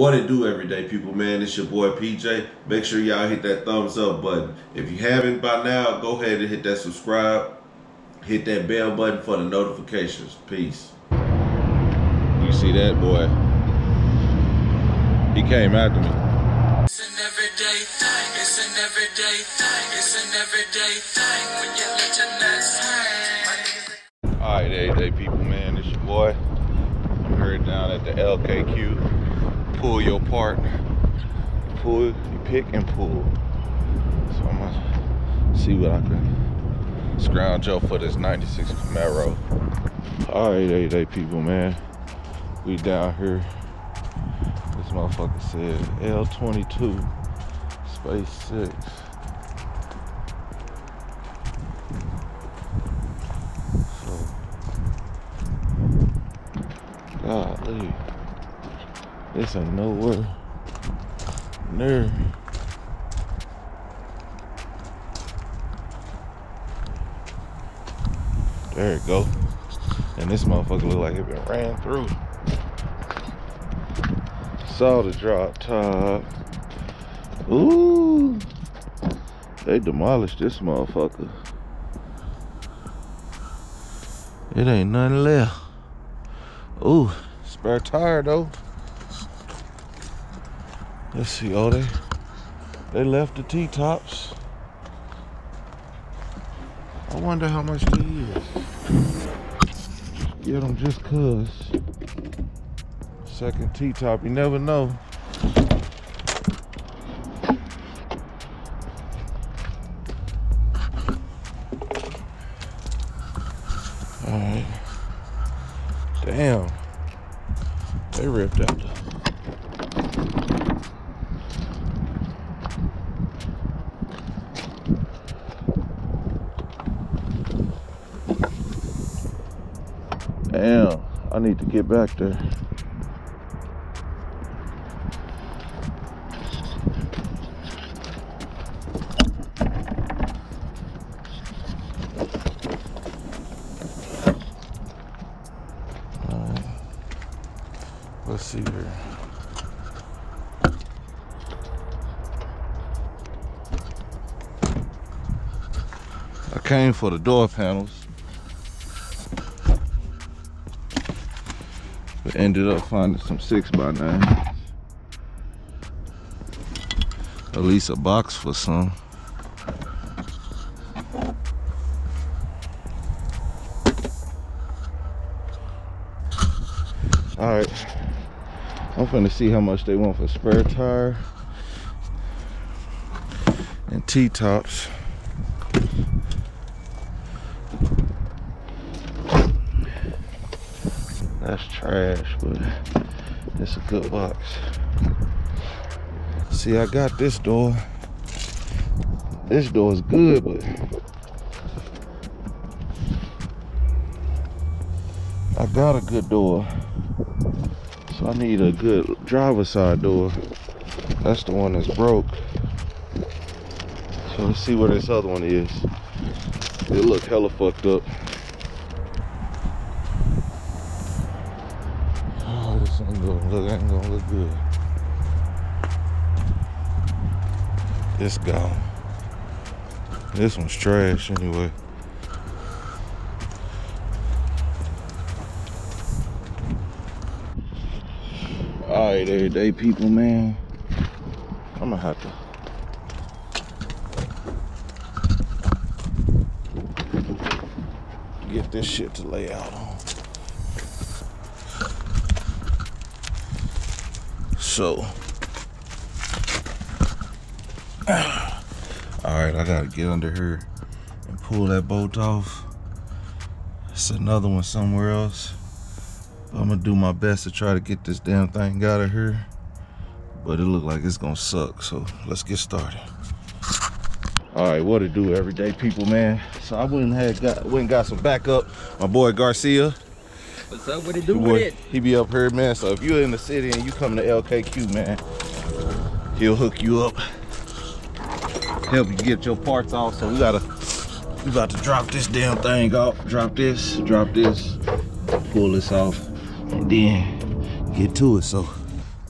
What it do, everyday people, man? It's your boy PJ. Make sure y'all hit that thumbs up button. If you haven't by now, go ahead and hit that subscribe. Hit that bell button for the notifications. Peace. You see that boy? He came after me. It's an everyday thing. It's an everyday thing. It's an everyday thing when you let your nuts hang. All right, everyday people, man. It's your boy. I'm here down at the LKQ. Pull your part. Pull, you pick and pull. So I'm gonna see what I can scrounge up for this '96 Camaro. All right, everyday people, man. We down here. This motherfucker said L22 space 6. So golly, this ain't nowhere near. There it go. And this motherfucker look like it been ran through. Saw the drop top. Ooh, they demolished this motherfucker. It ain't nothing left. Ooh, spare tire though. Let's see. Oh, they left the T-tops. I wonder how much they is. Get them just cuz. Second T-top, you never know. All right. Damn. They ripped out the... Damn. I need to get back there. Let's see here. I came for the door panels, but ended up finding some 6x9s. At least a box for some. All right. I'm finna see how much they want for spare tire and T-tops. That's trash, but it's a good box. See, I got this door. This door is good, but I got a good door. So I need a good driver's side door. That's the one that's broke. So let's see where this other one is. It look hella fucked up. Oh, this ain't gonna look good. It's gone. This one's trash anyway. All right, everyday people, man. I'm gonna have to. Get this shit to lay out on. So. All right, I gotta get under here and pull that bolt off. It's another one somewhere else. I'm gonna do my best to try to get this damn thing out of here, but it look like it's gonna suck, so let's get started. All right, what it do, everyday people, man? So I went and got some backup. My boy Garcia. What's up, what it do with it? He be up here, man, so if you're in the city and you come to LKQ, man, he'll hook you up, help you get your parts off. So we about to drop this damn thing off. Drop this, pull this off, and then get to it. So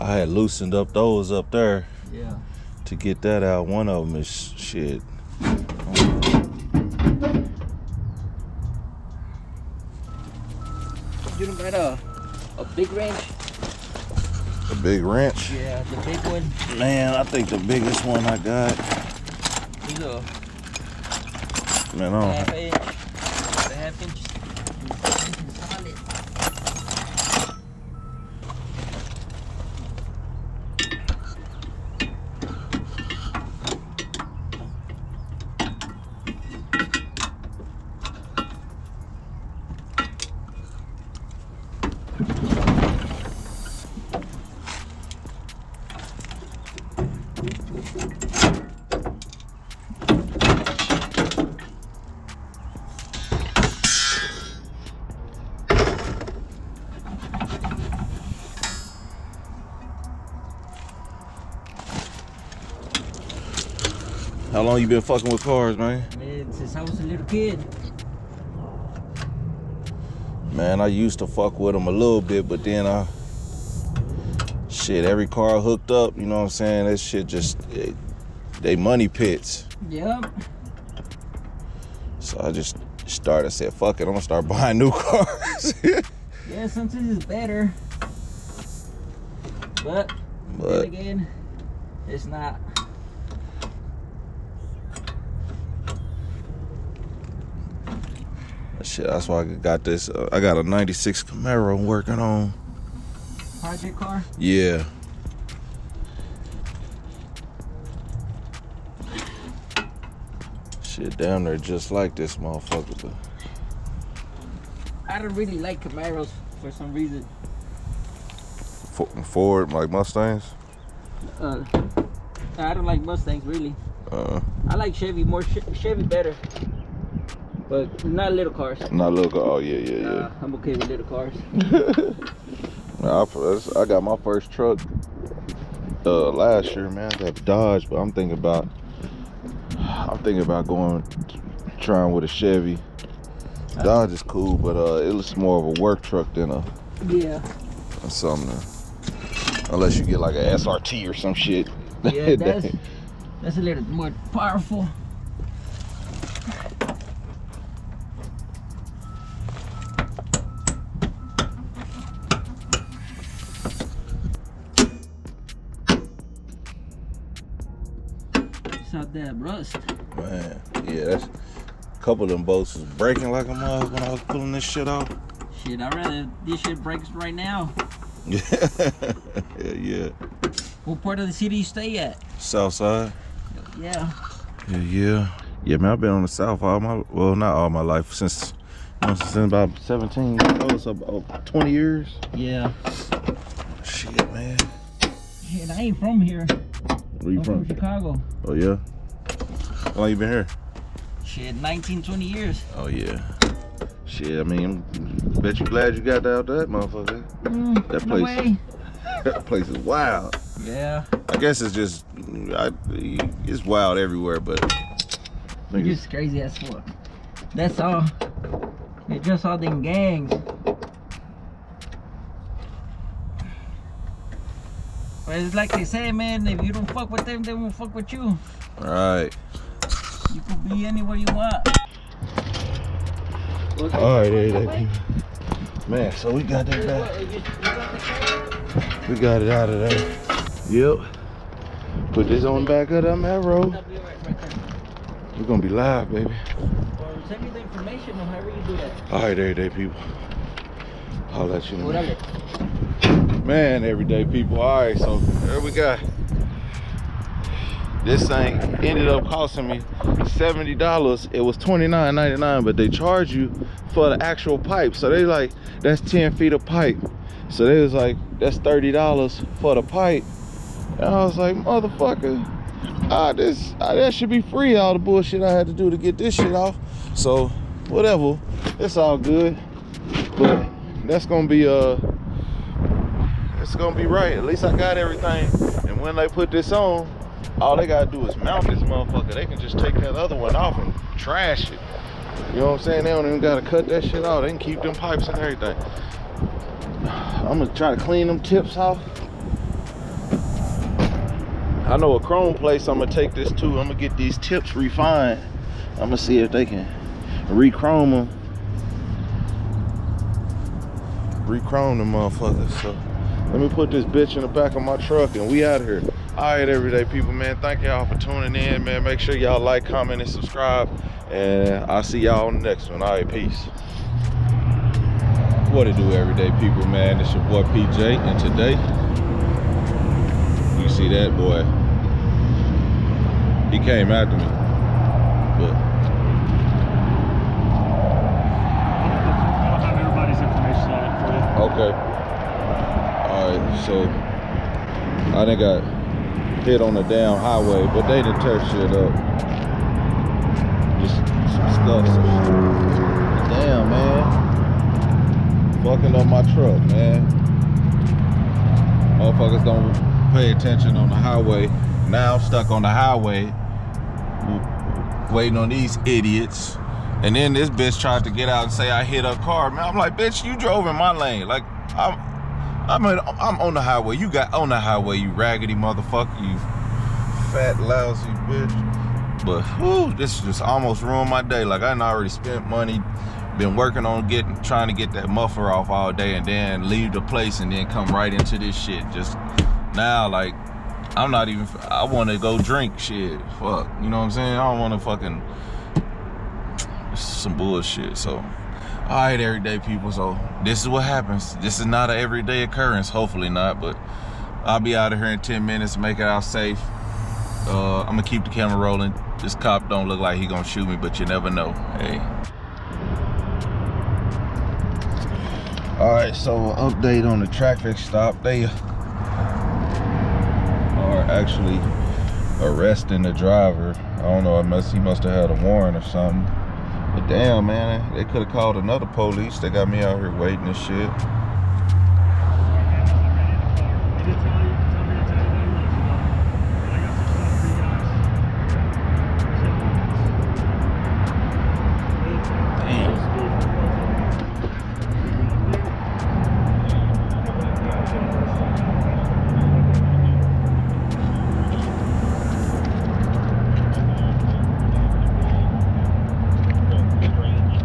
I had loosened up those up there. Yeah. To get that out. One of them is shit. You done got a big wrench? A big wrench? Yeah, the big one. Man, I think the biggest one I got. He's a man, I don't half inch. How long you been fucking with cars, man? Man, since I was a little kid. Man, I used to fuck with them a little bit, but then shit, every car hooked up, you know what I'm saying? That shit just, they money pits. Yep. So I just said, fuck it, I'm gonna start buying new cars. Yeah, sometimes it's better. But then again, it's not. Shit, that's why I got this. I got a 96 Camaro working on. Project car? Yeah. Shit, damn near just like this motherfucker. But I don't really like Camaros for some reason. Ford, like Mustangs? I don't like Mustangs, really. I like Chevy more. Chevy better. But not little cars. Not little cars. Oh, yeah. I'm okay with little cars. I got my first truck last year, man. I got a Dodge, but I'm thinking about trying with a Chevy. Dodge is cool, but it looks more of a work truck than a something. Unless you get like an SRT or some shit. Yeah, that's a little more powerful. Out that rust, man. Yeah, that's a couple of them bolts was breaking like a mug when I was pulling this shit off. Shit, I'd rather this shit breaks right now. Yeah. What part of the city you stay at? South side. Yeah, man, I've been on the south all my, well, not all my life, since about 17 years old, so about 20 years. Yeah. Shit, man. Shit, I ain't from here. Where you from? Chicago. Oh, yeah? How long you been here? Shit, 19, 20 years. Oh, yeah. Shit, I mean, bet you glad you got out that motherfucker. That place. No way. That place is wild. Yeah. I guess it's just, it's wild everywhere, but it's just crazy as fuck. That's all. It's just all them gangs. But it's like they say, man, if you don't fuck with them, they won't fuck with you. Right. You could be anywhere you want. Alright, man, so we got that back. We got it out of there. Yep. Put this on the back of that arrow. We're gonna be live, baby. Or send me the information on however you do that. Alright, everyday people. I'll let you know. Man, everyday people. All right, so there we go. This thing ended up costing me $70. It was $29.99, but they charge you for the actual pipe. So they like, that's 10 feet of pipe. So they was like, that's $30 for the pipe. And I was like, motherfucker, that should be free, all the bullshit I had to do to get this shit off. So whatever, it's all good. But that's gonna be it's gonna be right. At least I got everything, and when they put this on, all they gotta do is mount this motherfucker. They can just take that other one off and trash it, you know what I'm saying? They don't even gotta cut that shit off. They can keep them pipes and everything. I'm gonna try to clean them tips off, I know a chrome place I'm gonna take this to. I'm gonna get these tips refined. I'm gonna see if they can re-chrome them. Re-chrome them motherfuckers. So let me put this bitch in the back of my truck and we out of here. All right, everyday people, man. Thank y'all for tuning in, man. Make sure y'all like, comment, and subscribe. And I'll see y'all on the next one. All right, peace. What it do, everyday people, man? It's your boy PJ, and today, you see that boy, he came after me. But I'll have everybody's information on it for you. Okay. All right, so I done got hit on the damn highway, but they didn't tear shit up. Just some stuff. Damn, man. Fucking up my truck, man. Motherfuckers don't pay attention on the highway. Now I'm stuck on the highway waiting on these idiots. And then this bitch tried to get out and say I hit her car. Man, I'm like, bitch, you drove in my lane. Like, I'm on the highway. You got on the highway, you raggedy motherfucker, you fat, lousy bitch. But whew, this just almost ruined my day. Like, I done already spent money, been working on trying to get that muffler off all day, and then leave the place and then come right into this shit. Just now, like, I'm not even, I want to go drink shit. Fuck, you know what I'm saying? I don't want to fucking, this is some bullshit, so. All right, everyday people, so this is what happens. This is not an everyday occurrence, hopefully not, but I'll be out of here in 10 minutes, make it out safe. I'm gonna keep the camera rolling. This cop don't look like he gonna shoot me, but you never know, hey. All right, so update on the traffic stop. They are actually arresting the driver. I don't know, he must have had a warrant or something. But damn, man, they could have called another police. They got me out here waiting and shit.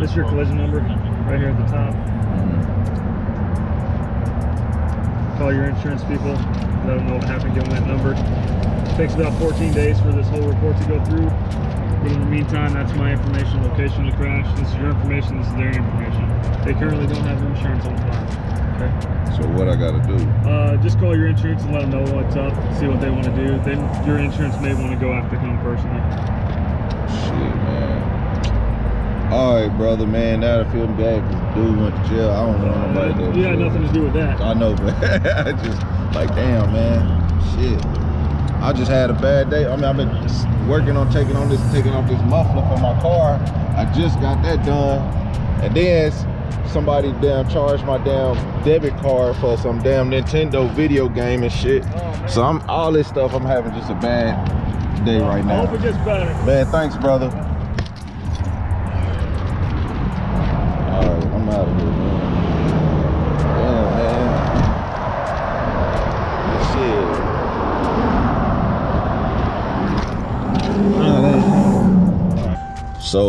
That's your collision number, right here at the top. Call your insurance people, let them know what happened, give them that number. It takes about 14 days for this whole report to go through. But in the meantime, that's my information, location of the crash. This is your information, this is their information. They currently don't have insurance on file. Okay. So what I gotta do? Just call your insurance and let them know what's up, see what they want to do. Then your insurance may want to go after him personally. Shit, man. All right, brother, man, now I feel bad because dude went to jail. I don't know nobody that. You had nothing to do with that. I know, but I just, like, damn, man, shit. I just had a bad day. I mean, I've been working on taking off this muffler for my car. I just got that done. And then somebody damn charged my damn debit card for some damn Nintendo video game and shit. Oh, so I'm, all this stuff, I'm having just a bad day right now. I hope it gets better. Man, thanks, brother. Out of here, man. Shit. Right. So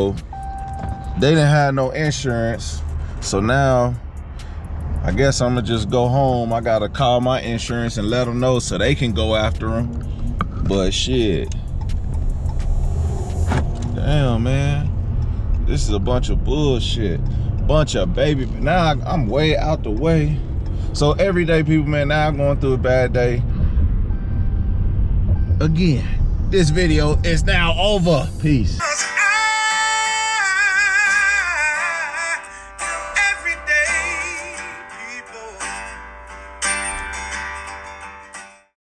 they didn't have no insurance, so now I guess I'm gonna just go home. I gotta call my insurance and let them know so they can go after them. But shit, damn, man, this is a bunch of bullshit. Bunch of baby. Now I'm way out the way. So everyday people, man, now I'm going through a bad day. Again, this video is now over. Peace.